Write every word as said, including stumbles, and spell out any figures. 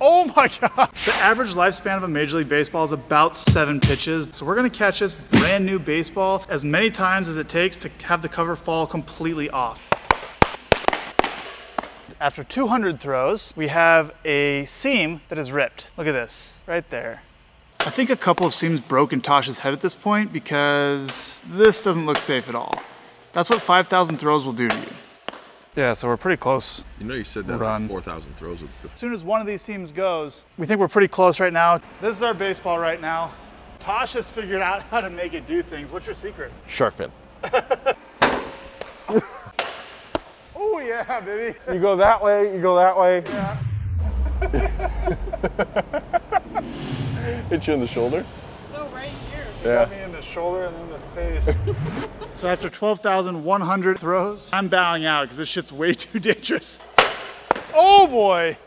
Oh my God. The average lifespan of a Major League Baseball is about seven pitches. So we're gonna catch this brand new baseball as many times as it takes to have the cover fall completely off. After two hundred throws, we have a seam that is ripped. Look at this, right there. I think a couple of seams broke in Tosh's head at this point because this doesn't look safe at all. That's what five thousand throws will do to you. Yeah, so we're pretty close. You know you said that about four thousand throws. As soon as one of these seams goes, we think we're pretty close right now. This is our baseball right now. Tosh has figured out how to make it do things. What's your secret? Shark fin. Oh yeah, baby. You go that way, you go that way. Yeah. Hit you in the shoulder? No, right here. You yeah. Got me in the shoulder and then the face. So after twelve thousand one hundred throws, I'm bowing out because this shit's way too dangerous. Oh boy.